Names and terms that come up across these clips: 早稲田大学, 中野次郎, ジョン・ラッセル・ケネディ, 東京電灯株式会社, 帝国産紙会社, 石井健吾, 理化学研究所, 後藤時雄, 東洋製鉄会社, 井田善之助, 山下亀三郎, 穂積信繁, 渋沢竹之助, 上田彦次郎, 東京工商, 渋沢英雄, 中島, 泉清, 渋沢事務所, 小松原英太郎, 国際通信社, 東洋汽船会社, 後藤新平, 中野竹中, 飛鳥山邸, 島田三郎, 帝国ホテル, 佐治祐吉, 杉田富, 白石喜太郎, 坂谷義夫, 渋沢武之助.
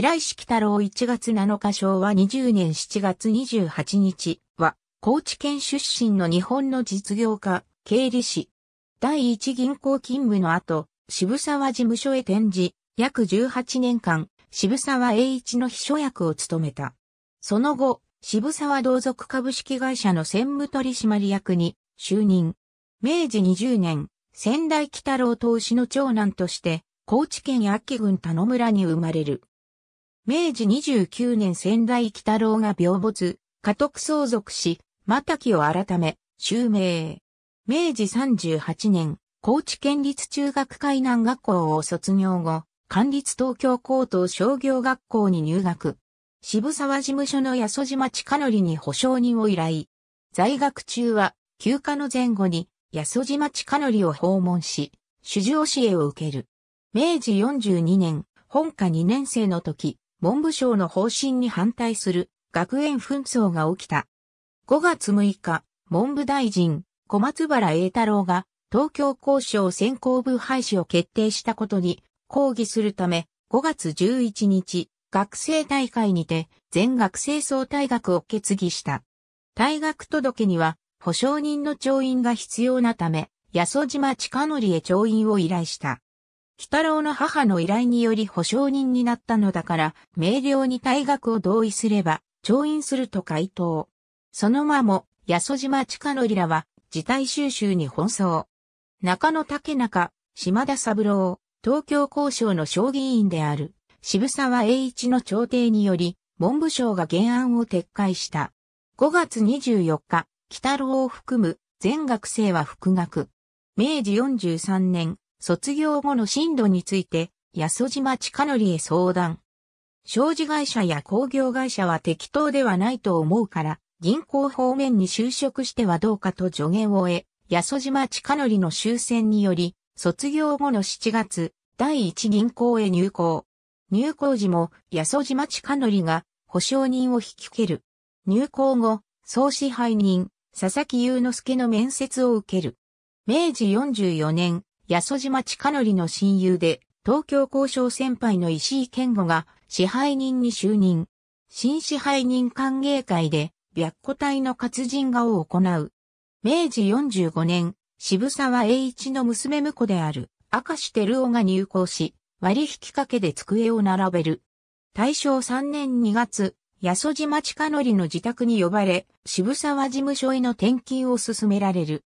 白石喜太郎1月7日昭和20年7月28日は、高知県出身の日本の実業家、経理士。第一銀行勤務の後、渋沢事務所へ転じ、約18年間、渋沢栄一の秘書役を務めた。その後、渋沢同族株式会社の専務取締役に就任。明治20年、先代喜太郎当主の長男として、高知県安芸郡田野村に生まれる。明治29年先代喜太郎が病没、家督相続し、又木を改め、襲名。明治38年、高知県立中学海南学校を卒業後、県立東京高等商業学校に入学。渋沢事務所の八十島親則に保証人を依頼。在学中は、休暇の前後に八十島親則を訪問し、主事教えを受ける。明治42年、本科2年生の時、文部省の方針に反対する学園紛争が起きた。5月6日、文部大臣、小松原英太郎が東京工商専攻部廃止を決定したことに抗議するため、5月11日、学生大会にて全学生総退学を決議した。退学届には保証人の調印が必要なため、八十島親則へ調印を依頼した。喜太郎の母の依頼により保証人になったのだから、明瞭に退学を同意すれば、調印すると回答。その間も、八十島親則らは、事態収拾に奔走。中野竹中、島田三郎、東京工商の省議員である、渋沢栄一の調停により、文部省が原案を撤回した。5月24日、喜太郎を含む、全学生は復学。明治43年、卒業後の進路について、八十島親則へ相談。商事会社や工業会社は適当ではないと思うから、銀行方面に就職してはどうかと助言を得、八十島親則の終戦により、卒業後の7月、第一銀行へ入行。入行時も、八十島親則が保証人を引き受ける。入行後、総支配人、佐々木祐之助の面接を受ける。明治44年、八十島親則の親友で、東京工商先輩の石井健吾が支配人に就任。新支配人歓迎会で、白虎隊の活人画を行う。明治45年、渋沢栄一の娘婿である明石照夫が入行し、割引掛けで机を並べる。大正3年2月、八十島親則の自宅に呼ばれ、渋沢事務所への転勤を勧められる。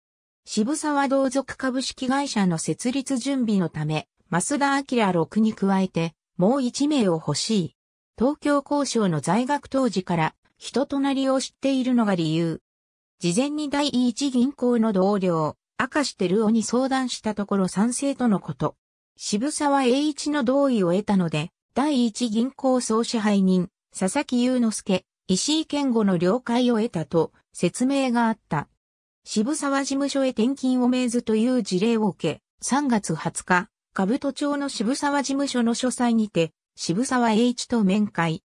渋沢同族株式会社の設立準備のため、増田明六に加えて、もう一名を欲しい。東京工商の在学当時から、人となりを知っているのが理由。事前に第一銀行の同僚、明石照夫に相談したところ賛成とのこと。渋沢栄一の同意を得たので、第一銀行総支配人、佐々木祐之助、石井健吾の了解を得たと説明があった。渋沢事務所へ転勤を命ずという事例を受け、3月20日、兜町の渋沢事務所の書斎にて、渋沢栄一と面会。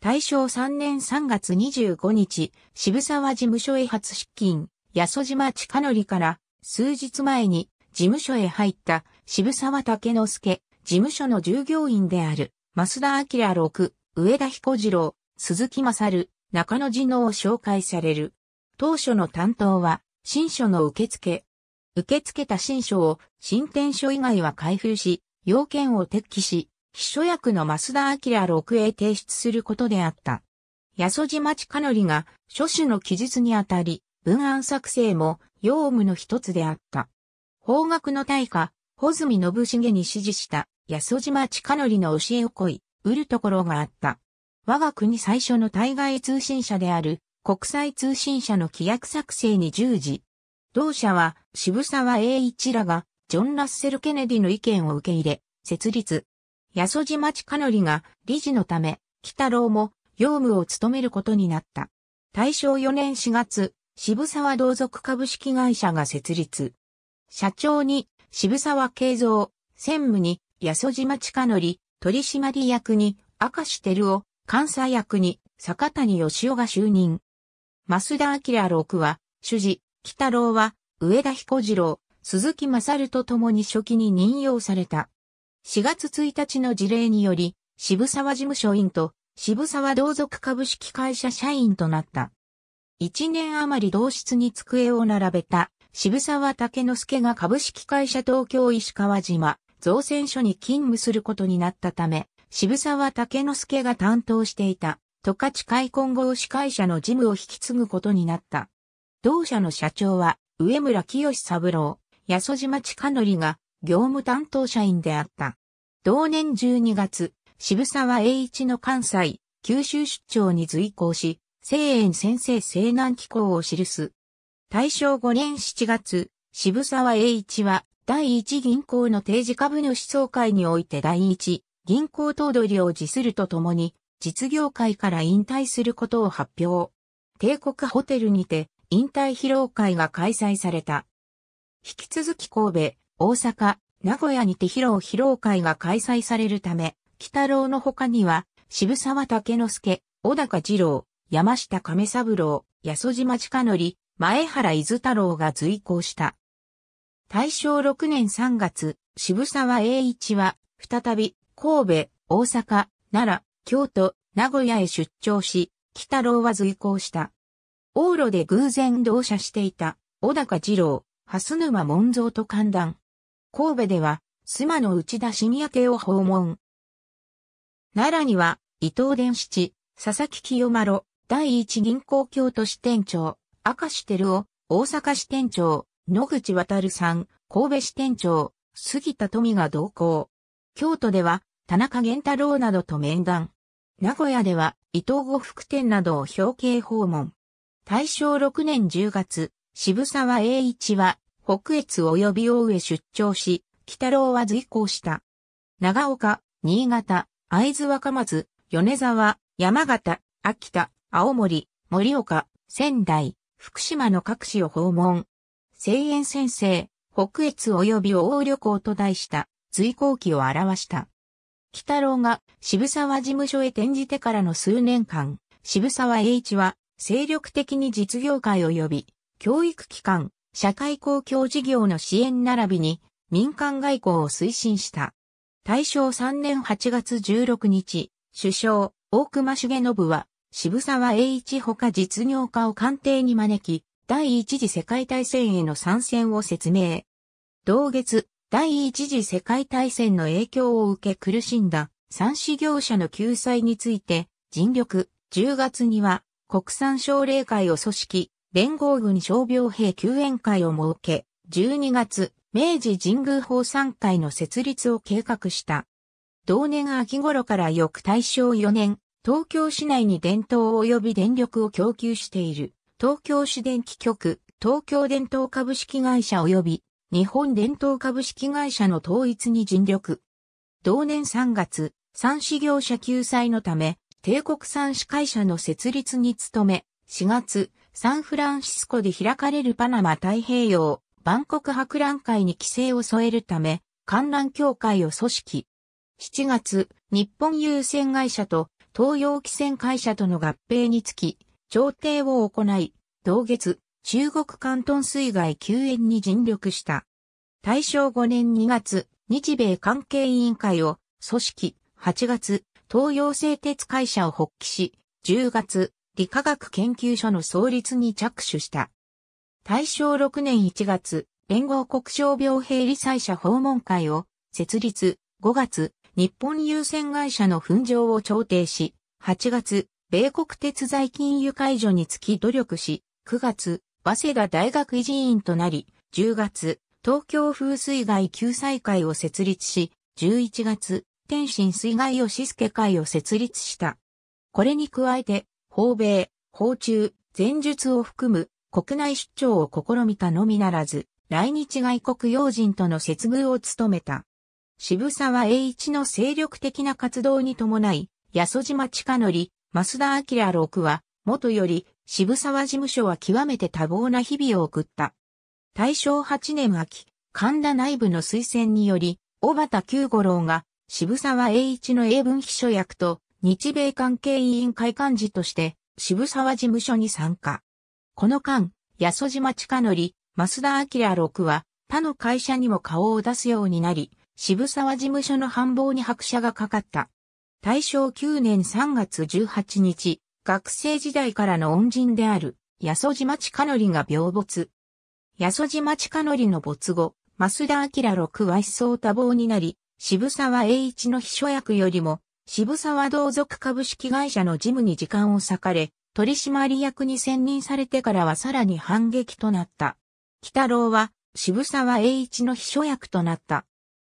大正3年3月25日、渋沢事務所へ初出勤、八十島親則から、数日前に、事務所へ入った、渋沢武之助、事務所の従業員である、増田明六、上田彦次郎、鈴木勝、中野次郎を紹介される。当初の担当は、新書の受付。受け付けた新書を新典書以外は開封し、要件を撤記し、秘書役の増田明六へ提出することであった。八十島親則が書種の記述にあたり、文案作成も要務の一つであった。法学の大家、穂積信繁に指示した八十島親則の教えを請い、得るところがあった。我が国最初の対外通信社である、国際通信社の規約作成に従事。同社は渋沢栄一らがジョン・ラッセル・ケネディの意見を受け入れ、設立。八十島親則が理事のため、喜太郎も要務を務めることになった。大正4年4月、渋沢同族株式会社が設立。社長に渋沢慶三、専務に八十島親則、取締役に明石照夫、監査役に坂谷義夫が就任。増田明六は、主事、喜太郎は、上田彦次郎、鈴木勝と共に書記に任用された。4月1日の事例により、渋沢事務所員と渋沢同族株式会社社員となった。一年余り同室に机を並べた渋沢竹之助が株式会社東京石川島造船所に勤務することになったため、渋沢竹之助が担当していた十勝海混合資会社の事務を引き継ぐことになった。同社の社長は上村清三郎、八十島親則が業務担当社員であった。同年12月、渋沢栄一の関西、九州出張に随行し、西園先生西南寄稿を記す。大正5年7月、渋沢栄一は第一銀行の定時株主総会において第一銀行頭取を辞するとともに、実業界から引退することを発表。帝国ホテルにて引退披露会が開催された。引き続き神戸、大阪、名古屋にて披露会が開催されるため、喜多郎の他には、渋沢竹之助、小高次郎、山下亀三郎、八十島親則、前原伊豆太郎が随行した。大正6年3月、渋沢栄一は、再び、神戸、大阪、奈良、京都、名古屋へ出張し、喜多郎は随行した。往路で偶然同社していた、小高次郎、蓮沼紋蔵と歓談。神戸では、妻の内田信也邸を訪問。奈良には、伊藤伝七、佐々木清麿、第一銀行京都支店長、明石照夫、大阪支店長、野口渉さん、神戸支店長、杉田富が同行。京都では、田中源太郎などと面談。名古屋では、伊藤呉服店などを表敬訪問。大正6年10月、渋沢栄一は、北越及び大江へ出張し、喜多郎は随行した。長岡、新潟、会津若松、米沢、山形、秋田、青森、盛岡、仙台、福島の各市を訪問。西園先生、北越及び大旅行と題した、随行記を表した。喜多郎が渋沢事務所へ転じてからの数年間、渋沢栄一は、精力的に実業界及び、教育機関、社会公共事業の支援並びに民間外交を推進した。大正3年8月16日、首相、大隈重信は、渋沢栄一ほか実業家を官邸に招き、第一次世界大戦への参戦を説明。同月、第一次世界大戦の影響を受け苦しんだ産紙業者の救済について、尽力、10月には国産奨励会を組織、連合軍傷病兵救援会を設け、12月、明治神宮奉賛会の設立を計画した。同年秋頃から翌大正4年、東京市内に電灯及び電力を供給している、東京市電気局、東京電灯株式会社及び、日本電灯株式会社の統一に尽力。同年3月、産紙業者救済のため、帝国産紙会社の設立に努め、4月、サンフランシスコで開かれるパナマ太平洋万国博覧会に規制を添えるため、観覧協会を組織。7月、日本郵船会社と東洋汽船会社との合併につき、調停を行い、同月、中国広東水害救援に尽力した。大正5年2月、日米関係委員会を組織。8月、東洋製鉄会社を発起し、10月、理化学研究所の創立に着手した。大正6年1月、連合国傷病兵理災者訪問会を設立。5月、日本郵船会社の紛争を調停し、8月、米国鉄罪金融解除につき努力し、9月、早稲田大学維持委員となり、10月、東京風水害救済会を設立し、11月、天津水害義助会を設立した。これに加えて、訪米、訪中、前述を含む国内出張を試みたのみならず、来日外国要人との接遇を務めた。渋沢栄一の精力的な活動に伴い、八十島親則、増田明六は、元より渋沢事務所は極めて多忙な日々を送った。大正8年秋、神田内部の推薦により、小畑久五郎が渋沢栄一の英文秘書役と、日米関係委員会幹事として渋沢事務所に参加。この間、八十島親則、増田明六は他の会社にも顔を出すようになり、渋沢事務所の繁忙に拍車がかかった。大正9年3月18日、学生時代からの恩人である、八十島親則が病没。八十島親則の没後、増田明六は一層多忙になり、渋沢栄一の秘書役よりも、渋沢同族株式会社の事務に時間を割かれ、取締役に選任されてからはさらに反撃となった。喜多郎は、渋沢栄一の秘書役となった。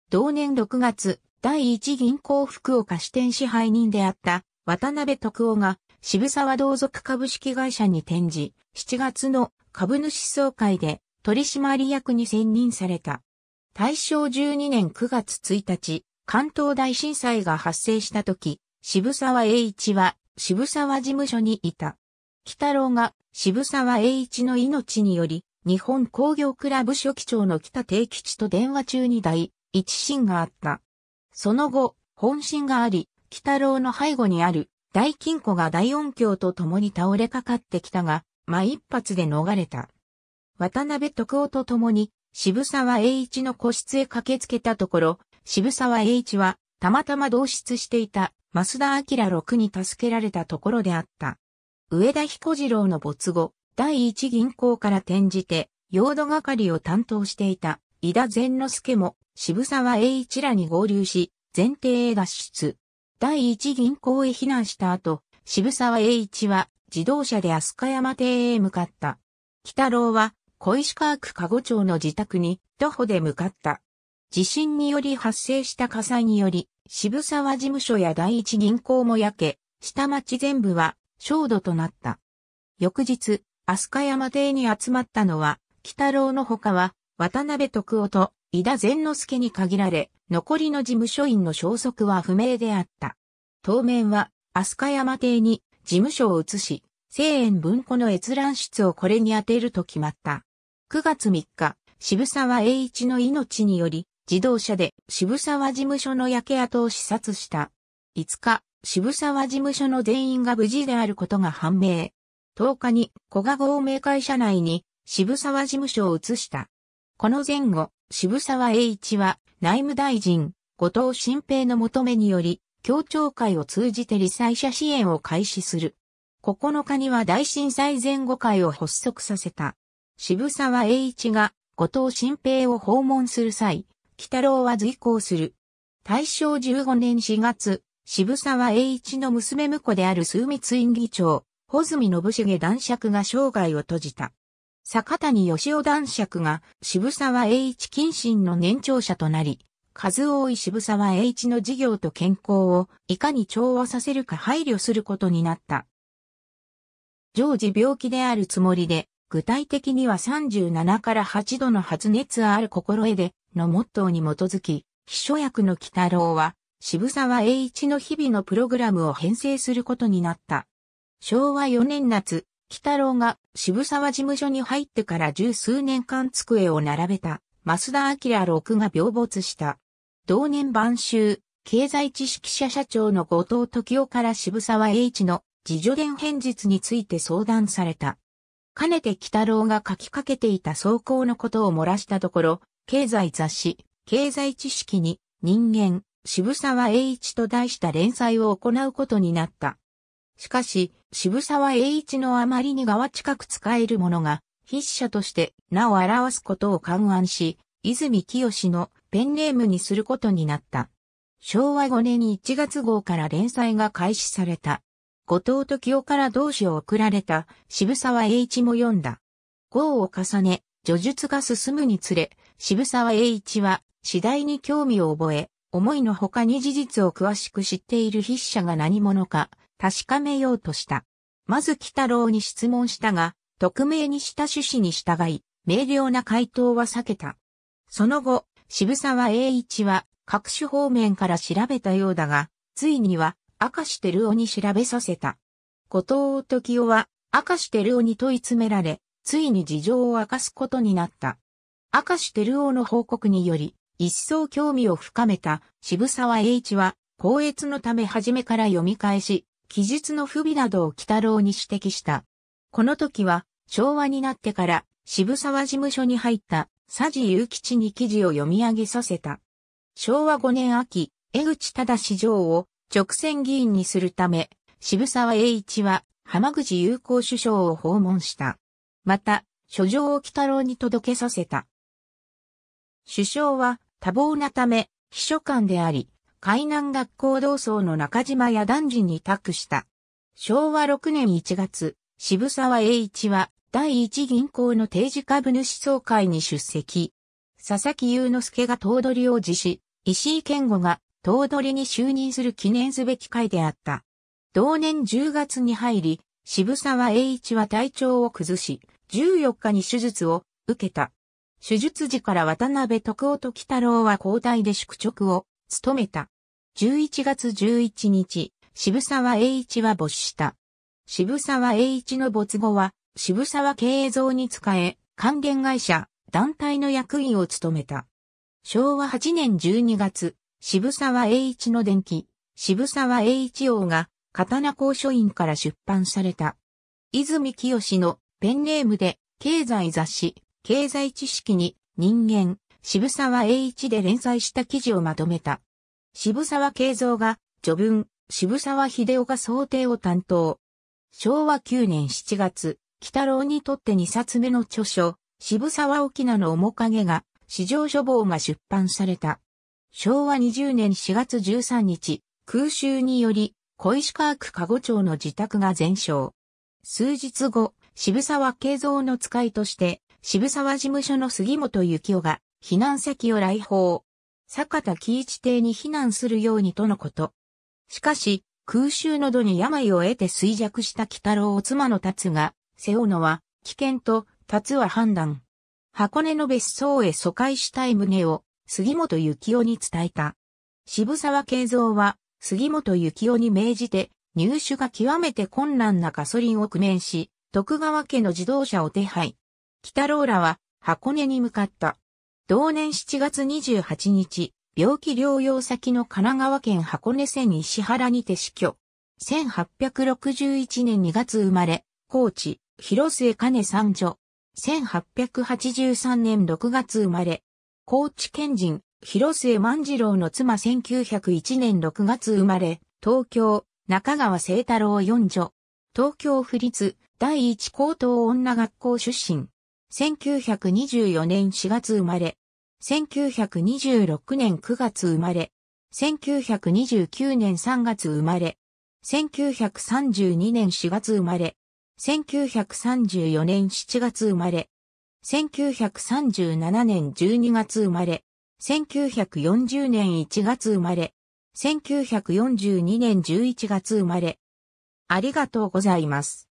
同年6月、第一銀行福岡支店支配人であった、渡辺徳夫が、渋沢同族株式会社に転じ、7月の株主総会で、取締役に選任された。大正12年9月1日、関東大震災が発生した時、渋沢栄一は渋沢事務所にいた。喜多郎が渋沢栄一の命により、日本興業クラブ書記長の北定吉と電話中に第一審があった。その後、本審があり、喜多郎の背後にある大金庫が大音響と共に倒れかかってきたが、間一髪で逃れた。渡辺徳夫と共に、渋沢栄一の個室へ駆けつけたところ、渋沢栄一はたまたま同室していた増田明六に助けられたところであった。上田彦次郎の没後、第一銀行から転じて、用土係を担当していた井田善之助も渋沢栄一らに合流し、前邸へ脱出。第一銀行へ避難した後、渋沢栄一は自動車で飛鳥山邸へ向かった。喜多郎は、小石川区加護町の自宅に徒歩で向かった。地震により発生した火災により、渋沢事務所や第一銀行も焼け、下町全部は焦土となった。翌日、飛鳥山邸に集まったのは、喜多郎のほかは、渡辺徳夫と井田善之助に限られ、残りの事務所員の消息は不明であった。当面は、飛鳥山邸に事務所を移し、清淵文庫の閲覧室をこれに充てると決まった。9月3日、渋沢栄一の命により、自動車で渋沢事務所の焼け跡を視察した。5日、渋沢事務所の全員が無事であることが判明。10日に古賀合名会社内に渋沢事務所を移した。この前後、渋沢栄一は内務大臣、後藤新平の求めにより、協調会を通じて罹災者支援を開始する。9日には大震災前後会を発足させた。渋沢栄一が後藤新平を訪問する際、喜多郎は随行する。大正15年4月、渋沢栄一の娘婿である枢密院議長、穂積信繁男爵が生涯を閉じた。阪谷義夫男爵が渋沢栄一近親の年長者となり、数多い渋沢栄一の事業と健康をいかに調和させるか配慮することになった。常時病気であるつもりで、具体的には37から38度の発熱ある心得でのモットーに基づき、秘書役の喜多郎は渋沢栄一の日々のプログラムを編成することになった。昭和4年夏、喜多郎が渋沢事務所に入ってから十数年間机を並べた増田明六が病没した。同年晩秋、経済知識社社長の後藤時雄から渋沢栄一の自叙伝編述について相談された。かねて喜多郎が書きかけていた草稿のことを漏らしたところ、経済雑誌、経済知識に、人間、渋沢栄一と題した連載を行うことになった。しかし、渋沢栄一のあまりに側近く使えるものが、筆者として名を表すことを勘案し、泉清のペンネームにすることになった。昭和5年1月号から連載が開始された。後藤時雄から同志を送られた渋沢栄一も読んだ。号を重ね、叙述が進むにつれ、渋沢栄一は次第に興味を覚え、思いのほかに事実を詳しく知っている筆者が何者か確かめようとした。まず喜多郎に質問したが、匿名にした趣旨に従い、明瞭な回答は避けた。その後、渋沢栄一は各種方面から調べたようだが、ついには、明石照夫に調べさせた。後藤時雄は明石照夫に問い詰められ、ついに事情を明かすことになった。明石照夫の報告により、一層興味を深めた渋沢栄一は、校閲のため初めから読み返し、記述の不備などを喜多郎に指摘した。この時は、昭和になってから渋沢事務所に入った佐治祐吉に記事を読み上げさせた。昭和5年秋、江口忠司丞を、直選議員にするため、渋沢栄一は浜口友好首相を訪問した。また、書状を鬼太郎に届けさせた。首相は多忙なため、秘書官であり、海南学校同窓の中島や談治に託した。昭和6年1月、渋沢栄一は第一銀行の定時株主総会に出席。佐々木祐之助が頭取を辞し、石井賢吾が頭取に就任する記念すべき会であった。同年10月に入り、渋沢栄一は体調を崩し、14日に手術を受けた。手術時から渡辺徳夫と鬼太郎は交代で宿直を務めた。11月11日、渋沢栄一は没した。渋沢栄一の没後は、渋沢慶三に仕え、関連会社、団体の役員を務めた。昭和8年12月、渋沢栄一の伝記、渋沢栄一翁が、刀工書院から出版された。泉清のペンネームで、経済雑誌、経済知識に、人間、渋沢栄一で連載した記事をまとめた。渋沢慶三が、序文、渋沢英雄が想定を担当。昭和9年7月、鬼太郎にとって2冊目の著書、渋沢翁の面影が、四条書房が出版された。昭和20年4月13日、空襲により、小石川区加護町の自宅が全焼。数日後、渋沢慶三の使いとして、渋沢事務所の杉本幸男が、避難先を来訪。坂田喜一邸に避難するようにとのこと。しかし、空襲の度に病を得て衰弱した鬼太郎を妻の達が、背負うのは、危険と、達は判断。箱根の別荘へ疎開したい旨を、杉本幸男に伝えた。渋沢慶三は、杉本幸男に命じて、入手が極めて困難なガソリンを工面し、徳川家の自動車を手配。鬼太郎らは、箱根に向かった。同年7月28日、病気療養先の神奈川県箱根線石原にて死去。1861年2月生まれ、高知、広末兼三女。1883年6月生まれ、高知県人、広末万次郎の妻1901年6月生まれ、東京、中川清太郎四女。東京府立第一高等女学校出身。1924年4月生まれ。1926年9月生まれ、1929年3月生まれ、1932年4月生まれ、1934年7月生まれ、1937年12月生まれ、1940年1月生まれ、1942年11月生まれ。ありがとうございます。